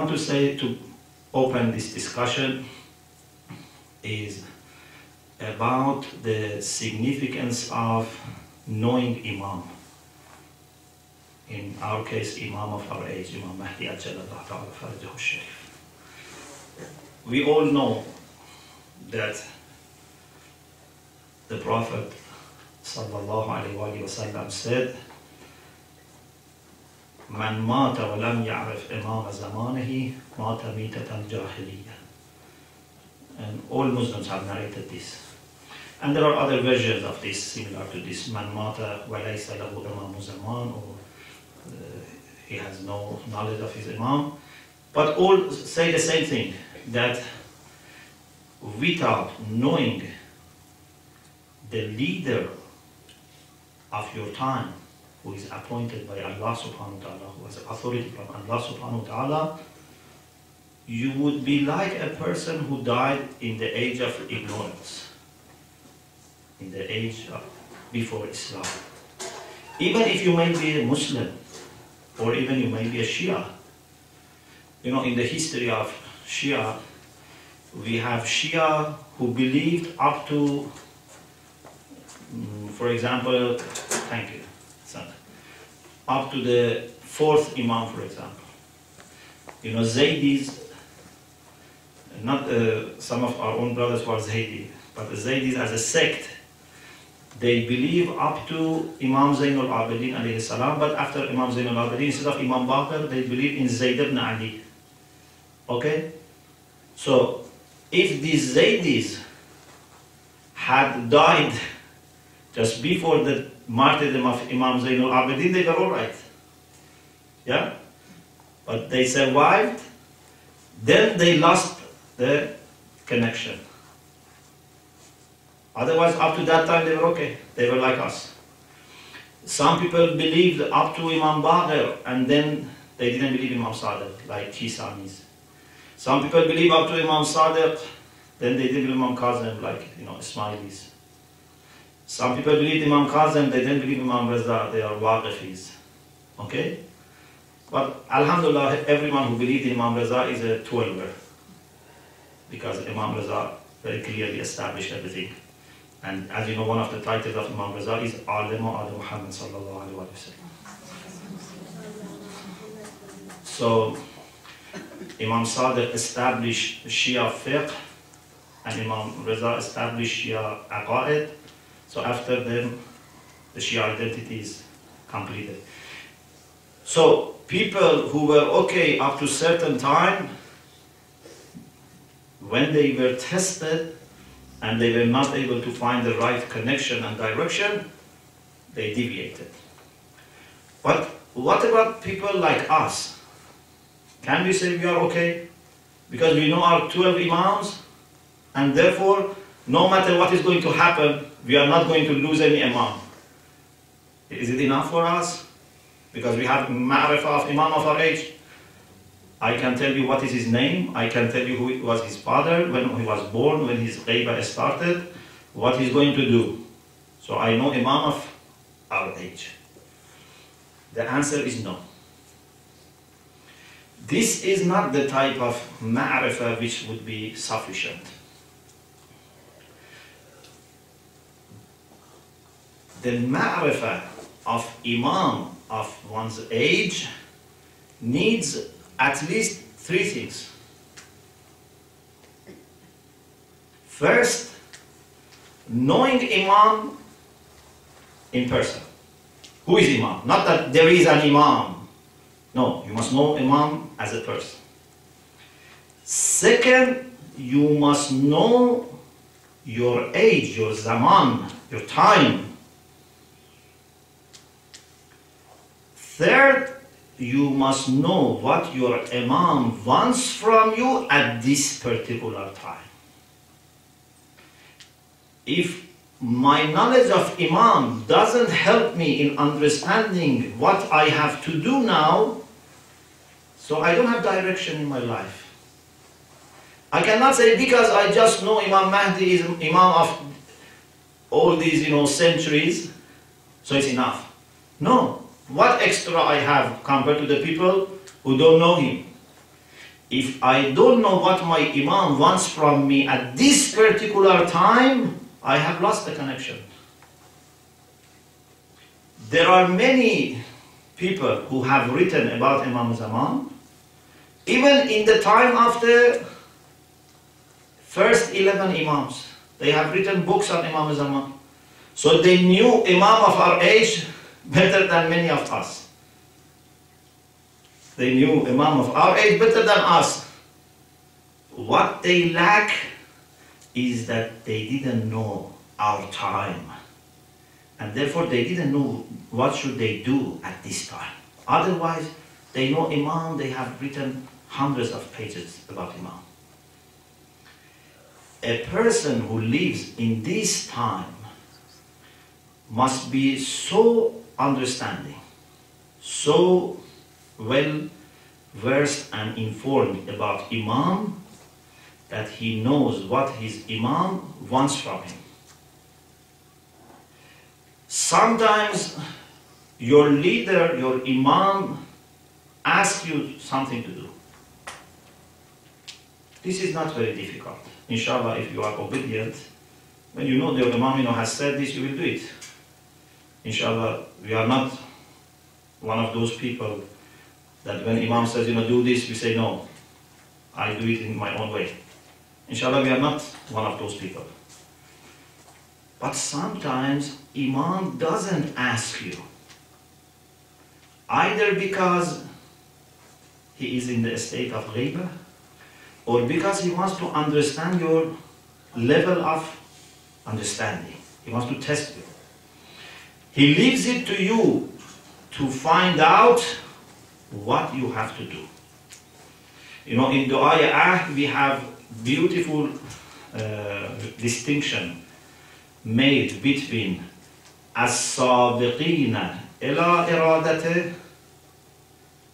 want to say to open this discussion is about the significance of knowing Imam. In our case, Imam of our age, Imam Mahdi Ajallah Ta'ala Farajahu Sharif. We all know that the Prophet ﷺ said, Man mata wa lam ya'rif imama zamanihi, mata mitatan jahiliya. And all Muslims have narrated this. And there are other versions of this, similar to this. Man mata wa laysa lahu imamu zaman, or he has no knowledge of his imam. But all say the same thing, that without knowing the leader of your time, who is appointed by Allah subhanahu wa ta'ala, who has authority from Allah subhanahu wa ta'ala, you would be like a person who died in the age of ignorance, in the age of before Islam. Even if you may be a Muslim, or even you may be a Shia. You know, in the history of Shia, we have Shia who believed up to, for example, thank you, son, up to the fourth Imam, for example. You know, Zaydis, not some of our own brothers were Zaydis, but the Zaydis as a sect, they believe up to Imam Zayn al-Abidin alayhi salam, but after Imam Zayn al-Abidin, instead of Imam Baqir, they believe in Zayd ibn Ali. Okay? So, if these Zaydis had died just before the martyrdom of Imam Zayn al-Abidin, they were alright. Yeah? But they survived, then they lost the connection. Otherwise, up to that time, they were okay. They were like us. Some people believed up to Imam Baqir, and then they didn't believe Imam Sadiq, like Kisanis. Some people believe up to Imam Sadiq, then they didn't believe Imam Kazim, like, you know, Ismailis. Some people believe Imam Kazim, they didn't believe Imam Reza, they are Waqifis. Okay? But alhamdulillah, everyone who believed in Imam Reza is a 12er. Because Imam Reza very clearly established everything. And as you know, one of the titles of Imam Reza is Alim al-Muhammad sallallahu alayhi wa sallam. So, Imam Sadiq established Shia fiqh, and Imam Reza established Shia aqa'id. So after them, the Shia identity is completed. So, people who were okay up to a certain time, when they were tested, and they were not able to find the right connection and direction, they deviated. But what about people like us? Can we say we are okay? Because we know our 12 imams, and therefore, no matter what is going to happen, we are not going to lose any imam. Is it enough for us? Because we have ma'rifah of imam of our age. I can tell you what is his name, I can tell you who was his father, when he was born, when his Ghaybah started, what he's going to do. So I know Imam of our age. The answer is no. This is not the type of ma'rifah which would be sufficient. The ma'rifah of Imam of one's age needs at least three things. First, knowing Imam in person. Who is Imam? Not that there is an Imam. No, you must know Imam as a person. Second, you must know your age, your zaman, your time. Third, you must know what your imam wants from you at this particular time. If my knowledge of imam doesn't help me in understanding what I have to do now, so I don't have direction in my life. I cannot say because I just know Imam Mahdi is imam of all these, you know, centuries, so it's enough. No. What extra I have compared to the people who don't know him? If I don't know what my Imam wants from me at this particular time, I have lost the connection. There are many people who have written about Imam Zaman, even in the time of the first 11 Imams. They have written books on Imam Zaman. So they knew Imam of our age better than many of us. They knew Imam of our age better than us. What they lack is that they didn't know our time. And therefore they didn't know what should they do at this time. Otherwise, they know Imam, they have written hundreds of pages about Imam. A person who lives in this time must be so understanding, so well versed and informed about Imam, that he knows what his Imam wants from him. Sometimes your leader, your Imam, asks you something to do. This is not very difficult. Inshallah, if you are obedient, when you know your Imam has said this, you will do it. Inshallah, we are not one of those people that when Imam says, do this, we say, no, I do it in my own way. Inshallah, we are not one of those people. But sometimes Imam doesn't ask you, either because he is in the state of Ghaybah, or because he wants to understand your level of understanding. He wants to test you. He leaves it to you to find out what you have to do. In Dua Ahd, we have beautiful distinction made between as-sabiqina ila iradati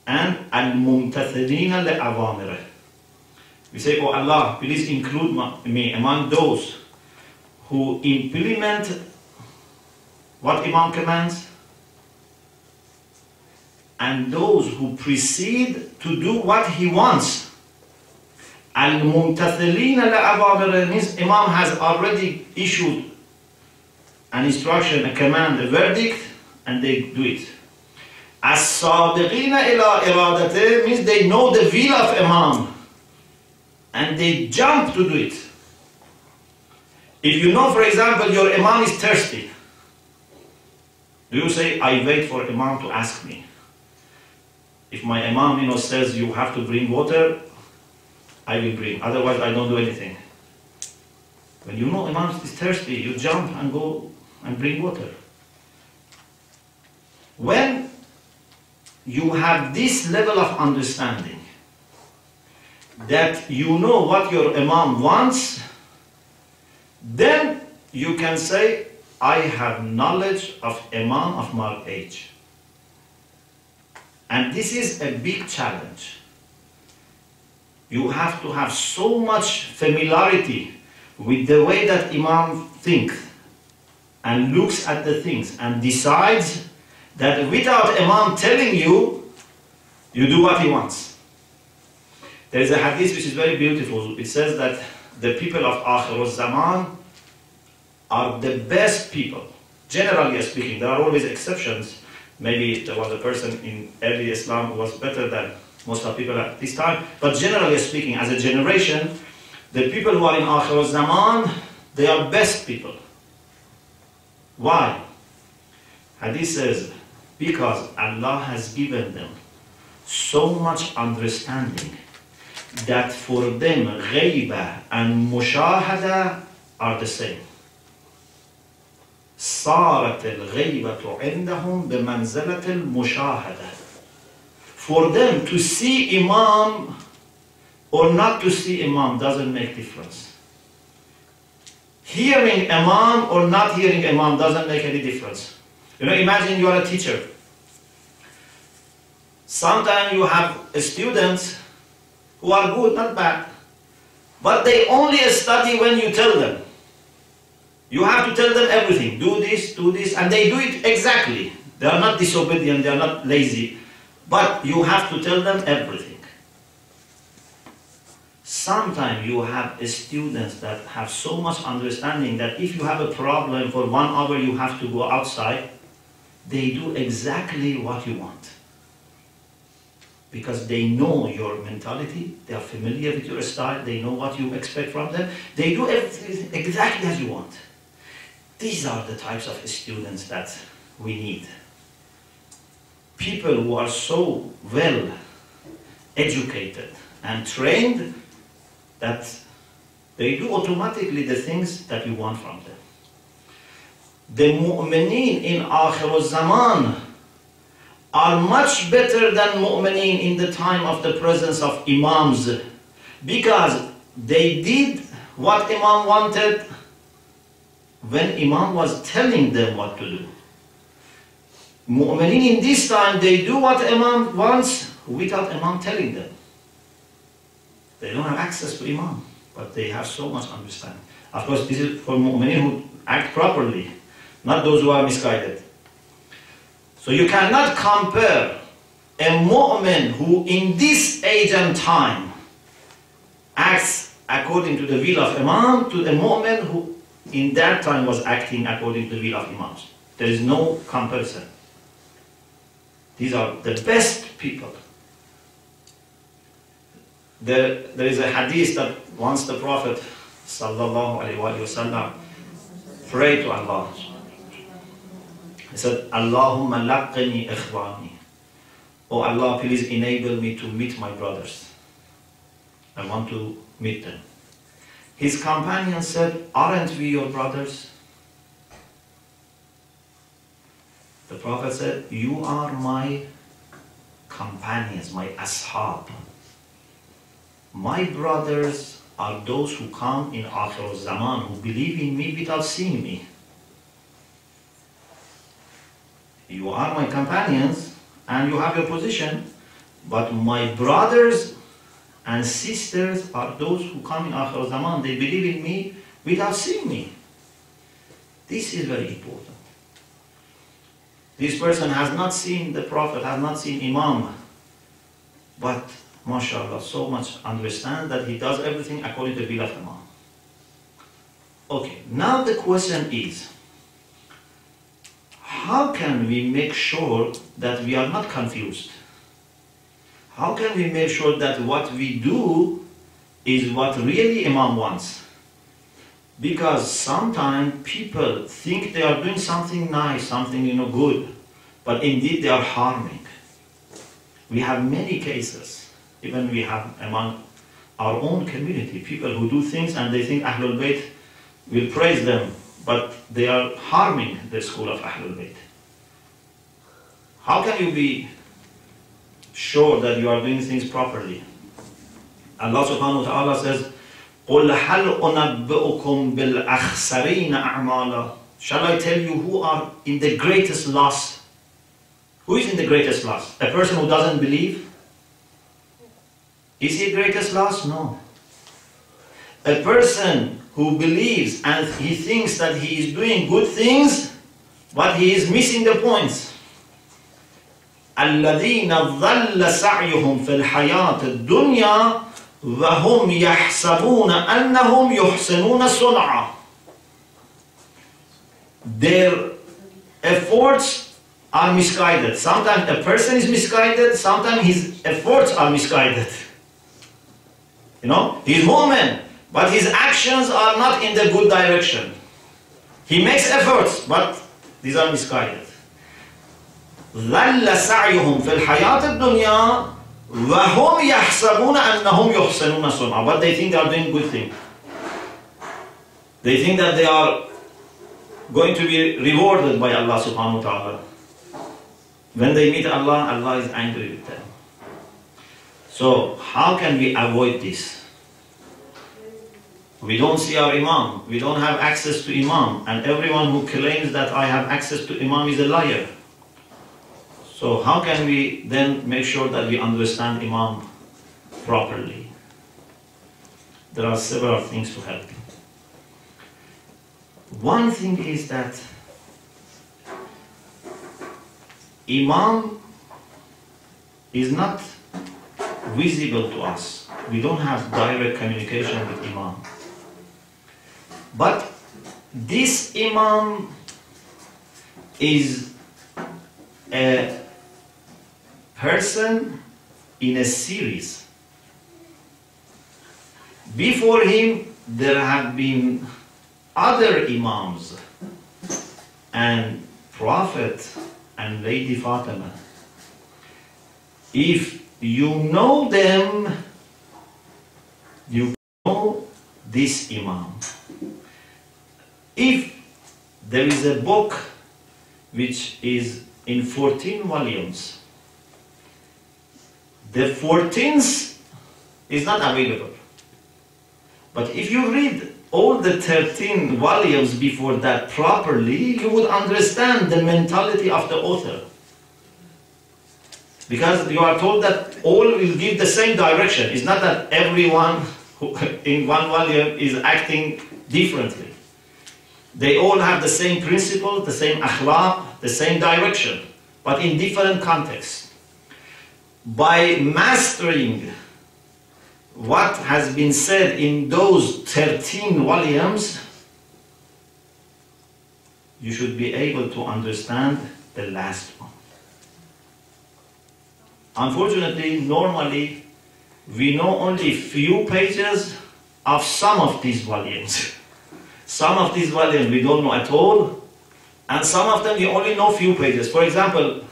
and al-mumtathilina li-awamirih. We say, oh Allah, please include me among those who implement what Imam commands, and those who proceed to do what he wants. Al-Mumtathileen al-Awamir means Imam has already issued an instruction, a command, a verdict, and they do it. As-Sadiqeen ila iradatih means they know the will of Imam, and they jump to do it. If you know, for example, your Imam is thirsty, do you say, I wait for Imam to ask me? If my Imam says you have to bring water, I will bring. Otherwise, I don't do anything. When you know Imam is thirsty, you jump and go and bring water. When you have this level of understanding, that you know what your Imam wants, then you can say, I have knowledge of Imam of my age. And this is a big challenge. You have to have so much familiarity with the way that Imam thinks and looks at the things and decides that without Imam telling you, you do what he wants. There is a hadith which is very beautiful. It says that the people of Akhir-uz-Zaman are the best people. Generally speaking, there are always exceptions. Maybe there was a person in early Islam who was better than most of people at this time. But generally speaking, as a generation, the people who are in Akhir-uz-Zaman, they are best people. Why? Hadith says, because Allah has given them so much understanding that for them, Ghaybah and Mushahada are the same. صارت الغيبة عندهم بمنزلة المشاهدة. For them to see Imam or not to see Imam doesn't make difference. Hearing Imam or not hearing Imam doesn't make any difference. Imagine you are a teacher. Sometimes you have students who are good, not bad, but they only study when you tell them. You have to tell them everything. Do this, and they do it exactly. They are not disobedient, they are not lazy. But you have to tell them everything. Sometimes you have students that have so much understanding that if you have a problem for 1 hour you have to go outside, they do exactly what you want. Because they know your mentality, they are familiar with your style, they know what you expect from them. They do everything exactly as you want. These are the types of students that we need. People who are so well educated and trained that they do automatically the things that you want from them. The Mu'mineen in Akhir-uz-Zaman are much better than Mu'mineen in the time of the presence of Imams, because they did what Imam wanted when Imam was telling them what to do. Mu'mineen in this time, they do what Imam wants without Imam telling them. They don't have access to Imam, but they have so much understanding. Of course, this is for Mu'mineen who act properly, not those who are misguided. So you cannot compare a Mu'min who in this age and time acts according to the will of Imam to the Mu'min who in that time was acting according to the will of Imams. There is no comparison. These are the best people. There is a hadith that once the Prophet ﷺ prayed to Allah. He said, Allahumma laqqini ikhwani. Oh Allah, please enable me to meet my brothers. I want to meet them. His companion said, aren't we your brothers? The Prophet said, you are my companions, my ashab. My brothers are those who come in Akhir-uz-Zaman, who believe in me without seeing me. You are my companions and you have your position, but my brothers and sisters are those who come in Akhir-uz-Zaman. They believe in me without seeing me. This is very important. This person has not seen the Prophet, has not seen Imam, but mashallah, so much understand that he does everything according to the will of Imam. Okay, now the question is, how can we make sure that we are not confused? How can we make sure that what we do is what really Imam wants? Because sometimes people think they are doing something nice, something good, but indeed they are harming. We have many cases, even we have among our own community, people who do things and they think Ahlul Bayt will praise them, but they are harming the school of Ahlul Bayt. How can you be sure that you are doing things properly? Allah subhanahu wa ta'ala says, قُلْ هَلْ أُنَبِّئُكُمْ بِالْأَخْسَرِينَ أَعْمَالًا. Shall I tell you who are in the greatest loss? Who is in the greatest loss? A person who doesn't believe? Is he the greatest loss? No. A person who believes and he thinks that he is doing good things, but he is missing the points. الَّذِينَ ظَلَّ سَعْيُهُمْ فِي الْحَيَاةِ الدُّنْيَا وَهُمْ يَحْسَبُونَ أَنَّهُمْ يُحْسِنُونَ صُنْعًا. Their efforts are misguided. Sometimes a person is misguided, sometimes his efforts are misguided. You know, he's mu'min, but his actions are not in the good direction. He makes efforts, but these are misguided. ظَلَّ سَعْيُهُمْ فِي الْحَيَاةِ الدُّنْيَا. But they think they are doing good things. They think that they are going to be rewarded by Allah subhanahu wa ta'ala. When they meet Allah, Allah is angry with them. So how can we avoid this? We don't see our Imam, we don't have access to Imam, and everyone who claims that I have access to Imam is a liar. So how can we then make sure that we understand Imam properly? There are several things to help. One thing is that Imam is not visible to us. we don't have direct communication with Imam. But this Imam is a person in a series. Before him, there have been other Imams and Prophet and Lady Fatima. If you know them, you know this Imam. If there is a book which is in 14 volumes, the 14th is not available. But if you read all the 13 volumes before that properly, you would understand the mentality of the author. Because you are told that all will give the same direction. It's not that everyone in one volume is acting differently. They all have the same principle, the same akhlaq, the same direction, but in different contexts. By mastering what has been said in those 13 volumes, you should be able to understand the last one. Unfortunately, normally, we know only few pages of some of these volumes. Some of these volumes we don't know at all, and some of them you only know few pages. For example,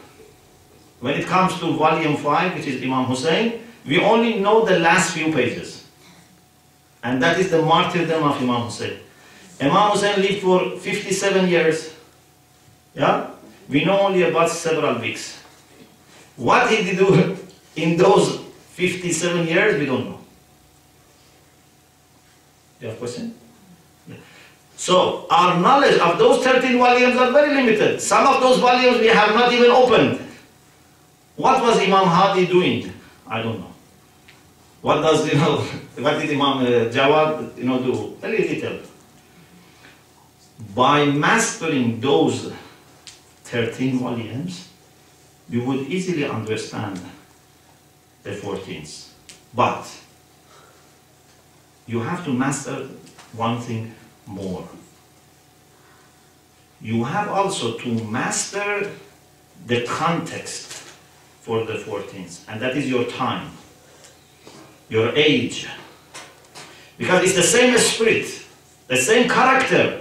when it comes to volume 5, which is Imam Hussein, we only know the last few pages. And that is the martyrdom of Imam Hussein. Imam Hussein lived for 57 years. Yeah? We know only about several weeks. What he did do in those 57 years, we don't know. You have a question? Yeah. So, our knowledge of those 13 volumes are very limited. Some of those volumes we have not even opened. What was Imam Hadi doing? I don't know. What does, you know, what did Imam Jawad, you know, do? Very little. By mastering those 13 volumes, you would easily understand the 14th. But you have to master one thing more. You have also to master the context for the 14th, and that is your time, your age. Because it's the same spirit, the same character.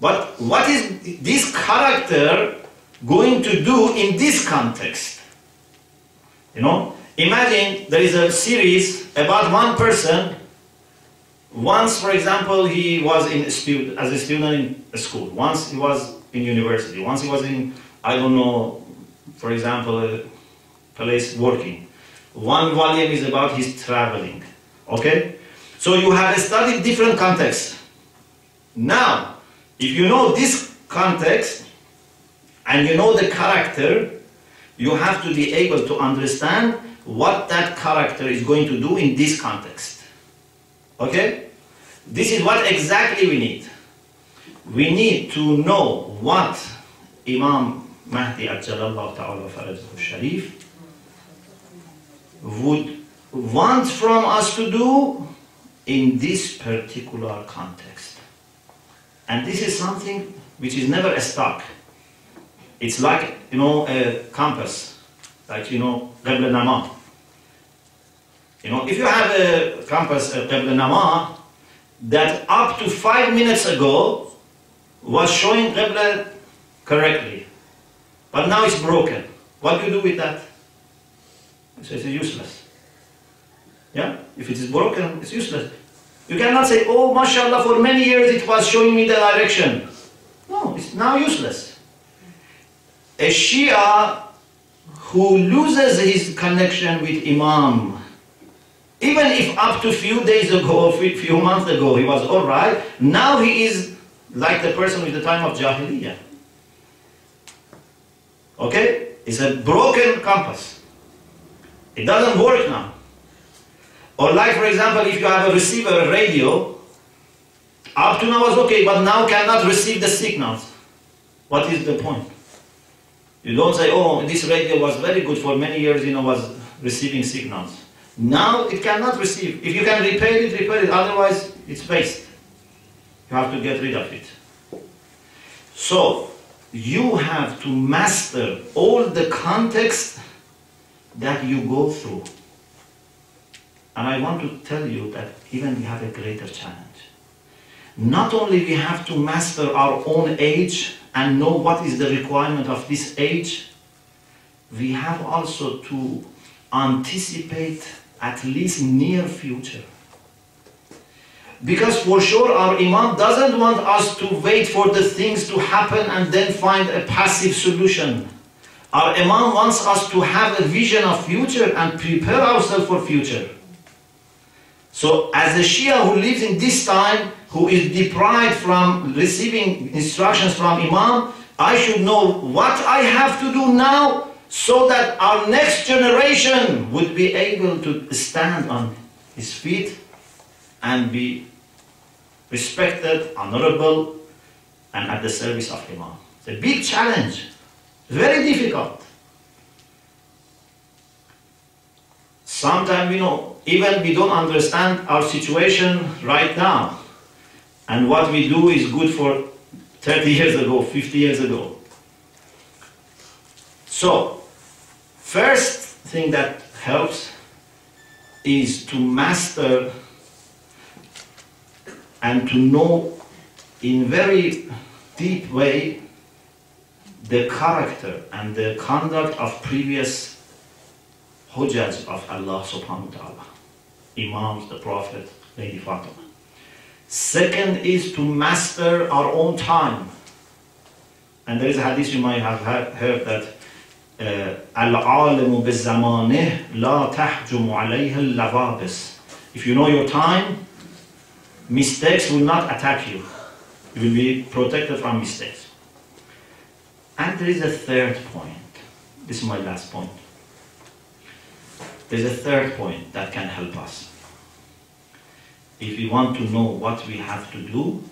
But what is this character going to do in this context? You know, imagine there is a series about one person. Once, for example, he was in as a student in school. Once he was in university. Once he was in, I don't know, for example, a place working. One volume is about his traveling. Okay? So you have studied different contexts. Now, if you know this context, and you know the character, you have to be able to understand what that character is going to do in this context. Okay? This is what exactly we need. We need to know what Imam Mahdi Ajallah Ta'ala Farajahu Sharif would want from us to do in this particular context. And this is something which is never stuck. It's like, you know, a compass, like, you know, Qibla Nama. You know, if you have a compass, Qibla Nama, that up to 5 minutes ago was showing Qibla correctly, but now it's broken. What do you do with that? So it's useless. Yeah? If it is broken, it's useless. You cannot say, oh, mashallah, for many years it was showing me the direction. No, it's now useless. A Shia who loses his connection with Imam, even if up to a few days ago, a few months ago, he was all right, now he is like the person with the time of Jahiliyyah. Okay? It's a broken compass. It doesn't work now. Or like, for example, if you have a receiver, a radio, up to now was okay, but now cannot receive the signals. What is the point? You don't say, oh, this radio was very good for many years, you know, was receiving signals. Now it cannot receive. If you can repair it, otherwise it's waste. You have to get rid of it. So you have to master all the context that you go through. And I want to tell you that even we have a greater challenge. Not only we have to master our own age and know what is the requirement of this age, we have also to anticipate at least near future. Because for sure our Imam doesn't want us to wait for the things to happen and then find a passive solution. Our Imam wants us to have a vision of future and prepare ourselves for future. So as a Shia who lives in this time, who is deprived from receiving instructions from Imam, I should know what I have to do now so that our next generation would be able to stand on his feet and be respected, honorable, and at the service of Imam. It's a big challenge, very difficult. Sometimes, you know, even we don't understand our situation right now. And what we do is good for 30 years ago, 50 years ago. So, first thing that helps is to master and to know in very deep way the character and the conduct of previous hujjas of Allah subhanahu wa ta'ala, Imams, the Prophet, Lady Fatima. Second is to master our own time. And there is a hadith you might have heard that al-alimu bi-zamaneh la tahjumu alayhi al-lawabis. If you know your time, mistakes will not attack you. You will be protected from mistakes. And there is a third point. This is my last point. There is a third point that can help us. If we want to know what we have to do,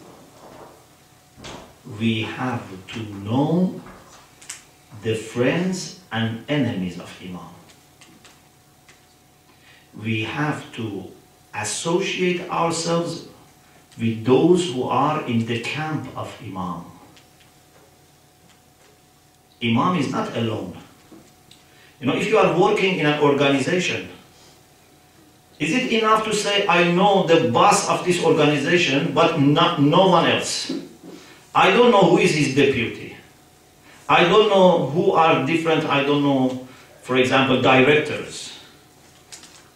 we have to know the friends and enemies of Imam. We have to associate ourselves with those who are in the camp of Imam. Imam is not alone. You know, if you are working in an organization, is it enough to say, I know the boss of this organization, but no one else? I don't know who is his deputy. I don't know who are different, I don't know, for example, directors.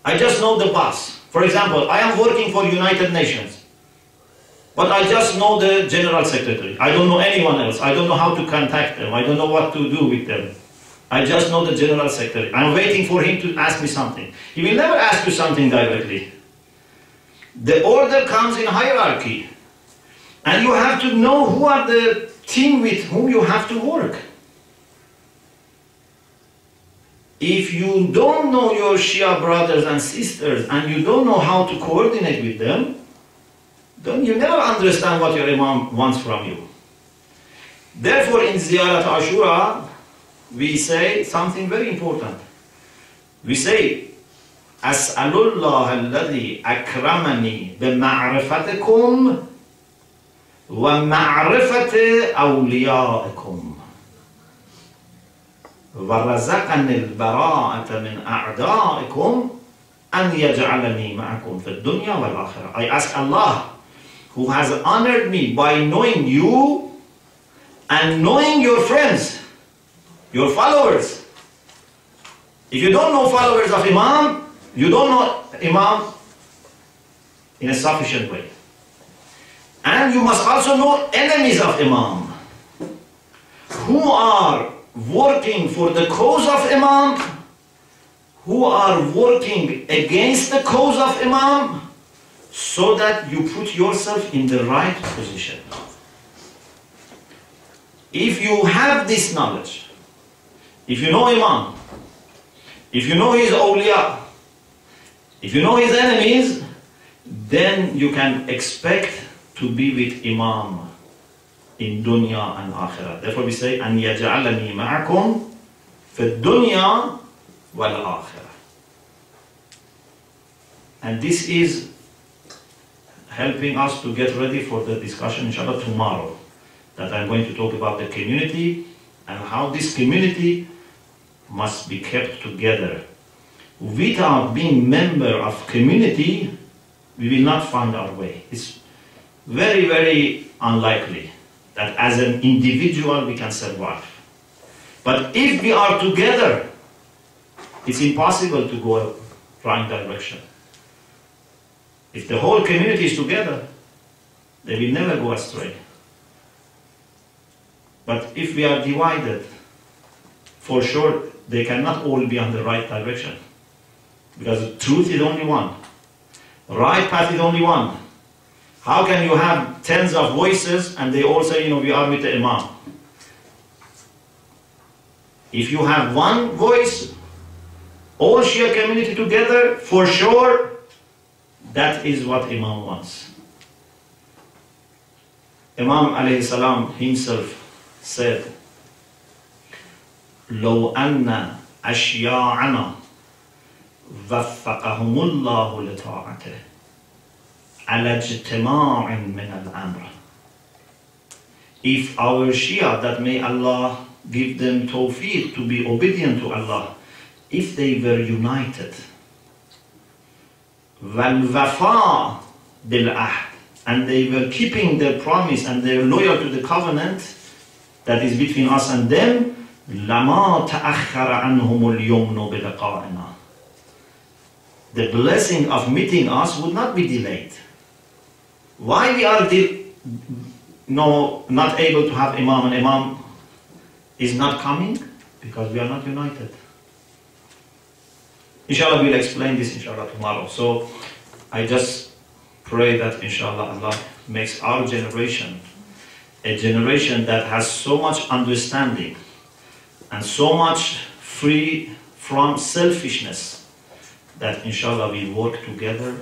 I just know the boss. For example, I am working for United Nations. But I just know the General Secretary. I don't know anyone else. I don't know how to contact them. I don't know what to do with them. I just know the General Secretary. I'm waiting for him to ask me something. He will never ask you something directly. The order comes in hierarchy. And you have to know who are the team with whom you have to work. If you don't know your Shia brothers and sisters, and you don't know how to coordinate with them, then you never understand what your Imam wants from you. Therefore, in Ziyarat Ashura, we say something very important. We say, As'alullah alladhi akramani bima'rifatikum wa ma'rifati awliyaikum wa razaqani al-bara'ata min a'da'ikum an yaj'alani ma'akum fid dunya wal akhirah. I ask Allah, who has honored me by knowing you and knowing your friends, your followers. If you don't know followers of Imam, you don't know Imam in a sufficient way. And you must also know enemies of Imam, who are working for the cause of Imam, who are working against the cause of Imam, so that you put yourself in the right position. If you have this knowledge, if you know Imam, if you know his awliya, if you know his enemies, then you can expect to be with Imam in dunya and akhirah. Therefore we say, أَنْ يَجْعَلَنِي مَعَكُمْ فِي الدُّنْيَا وَالْآخِرَةِ. And this is helping us to get ready for the discussion, inshallah, tomorrow, that I'm going to talk about the community and how this community must be kept together. Without being member of community, we will not find our way. It's very, very unlikely that as an individual we can survive. But if we are together, it's impossible to go a wrong direction. If the whole community is together, they will never go astray. But if we are divided, for sure, they cannot all be on the right direction. Because the truth is only one. Right path is only one. How can you have tens of voices and they all say, you know, we are with the Imam? If you have one voice, all Shia community together, for sure, that is what Imam wants. Imam alayhi salam himself said, لو أن أشياعنا وفقهم الله لطاعته على اجتماع من الأمر. If our Shia, that may Allah give them tawfiq to be obedient to Allah, if they were united, وَالْوَفَاءُ بِالْعَهْدِ, and they were keeping their promise and they were loyal to the covenant that is between us and them, لَمَا تَأَخَّرَ عَنْهُمُ الْيَوْمُ بِلَقَائِنَا, the blessing of meeting us would not be delayed. Why we are not able to have Imam, and Imam is not coming? Because we are not united. Inshallah, we'll explain this, inshallah, tomorrow. So I just pray that, inshallah, Allah makes our generation a generation that has so much understanding and so much free from selfishness, that, inshallah, we work together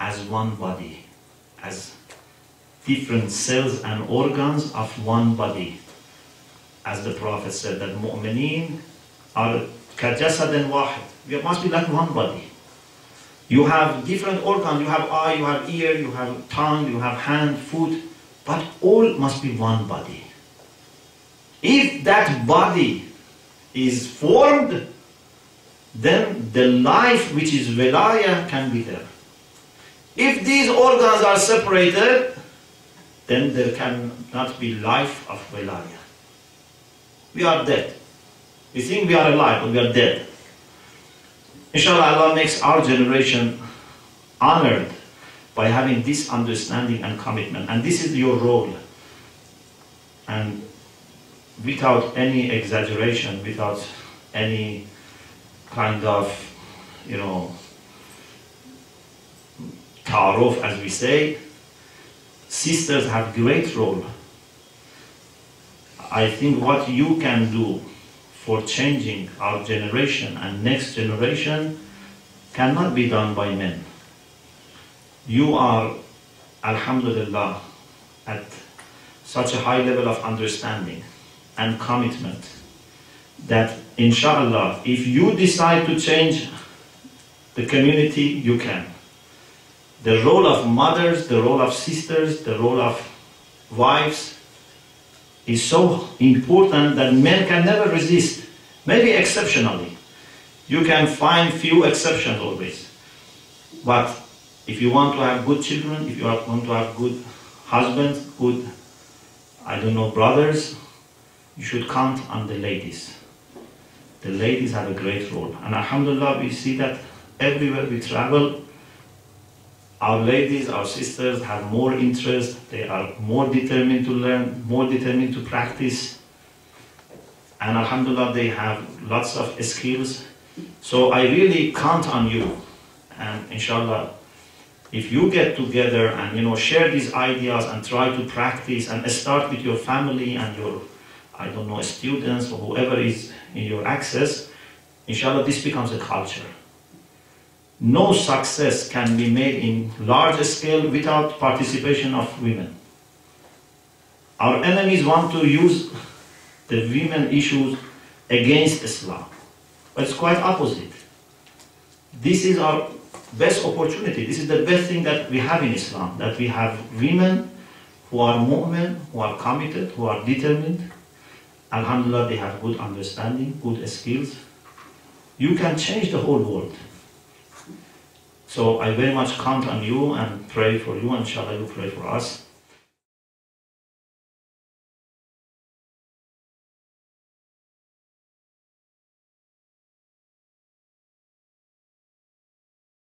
as one body, as different cells and organs of one body. As the Prophet said, that Mu'mineen are كَجَسَدٍ وَاحِدٍ. We must be like one body. You have different organs, you have eye, you have ear, you have tongue, you have hand, foot, but all must be one body. If that body is formed, then the life which is velaya can be there. If these organs are separated, then there cannot be life of velaya. We are dead. We think we are alive, but we are dead. Inshallah, Allah makes our generation honored by having this understanding and commitment. And this is your role. And without any exaggeration, without any kind of, you know, tarof, as we say, sisters have great role. I think what you can do for changing our generation and next generation cannot be done by men. You are, alhamdulillah, at such a high level of understanding and commitment that, inshallah, if you decide to change the community, you can. The role of mothers, the role of sisters, the role of wives is so important that men can never resist. Maybe exceptionally. You can find few exceptions always. But if you want to have good children, if you want to have good husbands, good, I don't know, brothers, you should count on the ladies. The ladies have a great role. And alhamdulillah, we see that everywhere we travel, our ladies, our sisters have more interest, they are more determined to learn, more determined to practice. And alhamdulillah, they have lots of skills. So I really count on you. And inshallah, if you get together and, you know, share these ideas and try to practice and start with your family and your, I don't know, students or whoever is in your access, inshallah, this becomes a culture. No success can be made in large scale without participation of women. Our enemies want to use the women issues against Islam, but it's quite opposite. This is our best opportunity. This is the best thing that we have in Islam, that we have women who are mu'min, who are committed, who are determined. Alhamdulillah, they have good understanding, good skills. You can change the whole world. So I very much count on you and pray for you, and inshallah you pray for us.